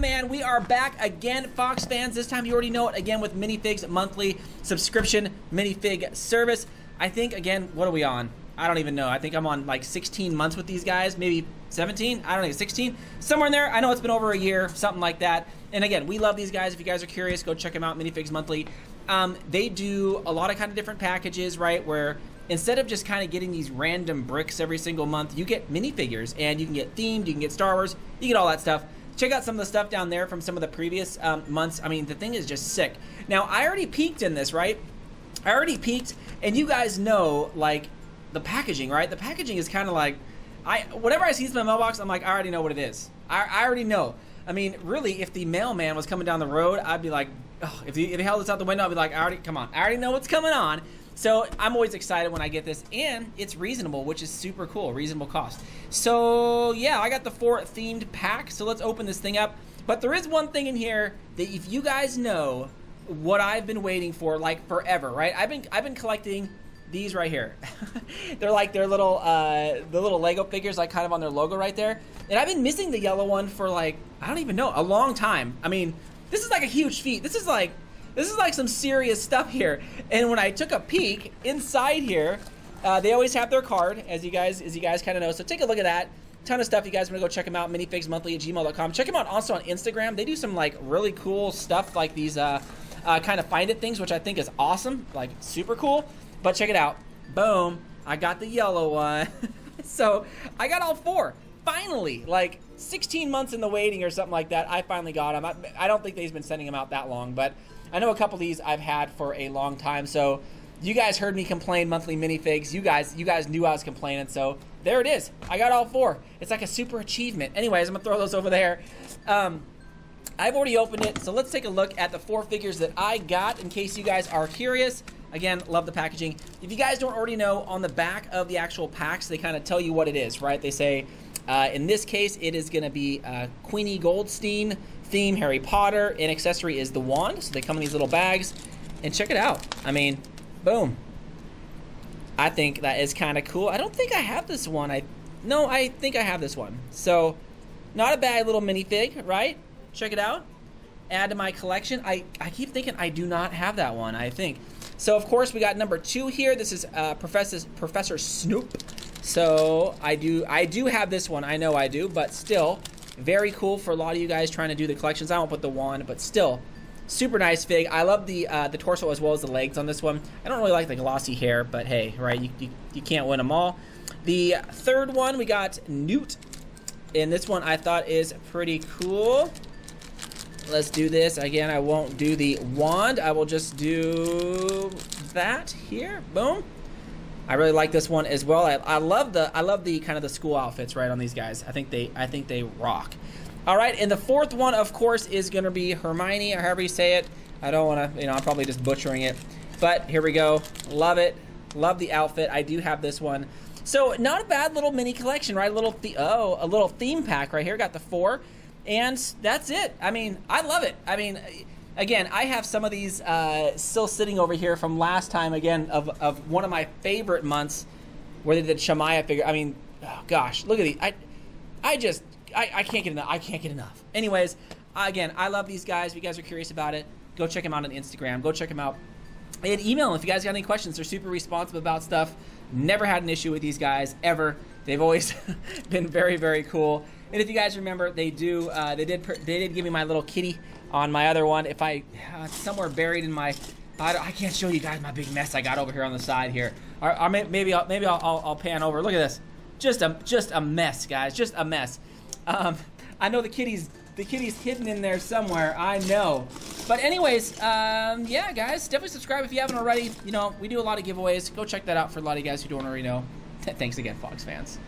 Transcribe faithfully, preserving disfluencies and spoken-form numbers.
man, we are back again, Fox fans. This time you already know it, again with Minifigs Monthly subscription minifig service. I think, again, what are we on? I don't even know. I think I'm on like sixteen months with these guys, maybe seventeen. I don't know, sixteen, somewhere in there. I know it's been over a year, something like that. And again, we love these guys. If you guys are curious, go check them out, Minifigs Monthly. Um, they do a lot of kind of different packages, right? Where instead of just kind of getting these random bricks every single month, you get minifigures and you can get themed, you can get Star Wars, you get all that stuff. Check out some of the stuff down there from some of the previous um, months. I mean, the thing is just sick. Now, I already peeked in this, right? I already peeked, and you guys know, like, the packaging, right? The packaging is kind of like, I whenever I see this in my mailbox, I'm like, I already know what it is. I, I already know. I mean, really, if the mailman was coming down the road, I'd be like, oh, if, he, if he held this out the window, I'd be like, I already, come on, I already know what's coming on. So I'm always excited when I get this, and it's reasonable, which is super cool, reasonable cost. So yeah, I got the four themed pack, so let's open this thing up. But there is one thing in here that if you guys know what I've been waiting for, like forever, right? I've been, I've been collecting these right here. They're like their little uh, the little LEGO figures, like kind of on their logo right there. And I've been missing the yellow one for like, I don't even know, a long time. I mean, this is like a huge feat. This is like, this is like some serious stuff here. And when I took a peek inside here, uh, they always have their card, as you guys as you guys kind of know. So take a look at that. Ton of stuff. You guys want to go check them out, minifigs monthly at gmail dot com. Check them out also on Instagram. They do some like really cool stuff, like these uh, uh, kind of find it things, which I think is awesome, like super cool. But check it out. Boom. I got the yellow one. So I got all four. Finally, like sixteen months in the waiting or something like that, I finally got them. I, I don't think they've been sending them out that long, but I know a couple of these I've had for a long time. So you guys heard me complain, monthly minifigs. You guys, you guys knew I was complaining. So there it is. I got all four. It's like a super achievement. Anyways, I'm gonna throw those over there. Um, I've already opened it. So let's take a look at the four figures that I got in case you guys are curious. Again, love the packaging. If you guys don't already know, on the back of the actual packs, they kind of tell you what it is, right? They say, uh, in this case, it is going to be uh, Queenie Goldstein, theme Harry Potter, and accessory is the wand. So they come in these little bags, and check it out. I mean, boom. I think that is kind of cool. I don't think I have this one. I No, I think I have this one. So not a bad little minifig, right? Check it out. Add to my collection. I, I keep thinking I do not have that one, I think. So, of course, we got number two here. This is uh, Professor, Professor Snoop. So, I do I do have this one. I know I do, but still, very cool for a lot of you guys trying to do the collections. I won't put the wand, but still, super nice fig. I love the uh, the torso as well as the legs on this one. I don't really like the glossy hair, but hey, right, you, you, you can't win them all. The third one, we got Newt. And this one I thought is pretty cool. Let's do this. Again, I won't do the wand. I will just do that here. Boom. I really like this one as well. I, I love the I love the kind of the school outfits right on these guys. I think they I think they rock. All right, and the fourth one, of course, is gonna be Hermione, or however you say it. I don't wanna, you know, I'm probably just butchering it. But here we go. Love it. Love the outfit. I do have this one. So not a bad little mini collection, right? A little the oh, a little theme pack right here. Got the four. And that's it. I mean, I love it. I mean, again, I have some of these uh, still sitting over here from last time, again, of, of one of my favorite months where they did Shamaya figure. I mean, oh gosh, look at these. I, I just, I, I can't get enough. I can't get enough. Anyways, again, I love these guys. If you guys are curious about it, go check them out on Instagram. Go check them out. And email them if you guys got any questions. They're super responsive about stuff. Never had an issue with these guys, ever. They've always been very, very cool. And if you guys remember, they do. Uh, they did. They did give me my little kitty on my other one. If I uh, somewhere buried in my, I, I can't show you guys my big mess I got over here on the side here. Or, or maybe I'll, maybe I'll, I'll, I'll pan over. Look at this. Just a just a mess, guys. Just a mess. Um, I know the kitty's the kitty's hidden in there somewhere. I know. But anyways, um, yeah, guys, definitely subscribe if you haven't already. You know, we do a lot of giveaways. Go check that out for a lot of you guys who don't already know. Thanks again, Fox fans.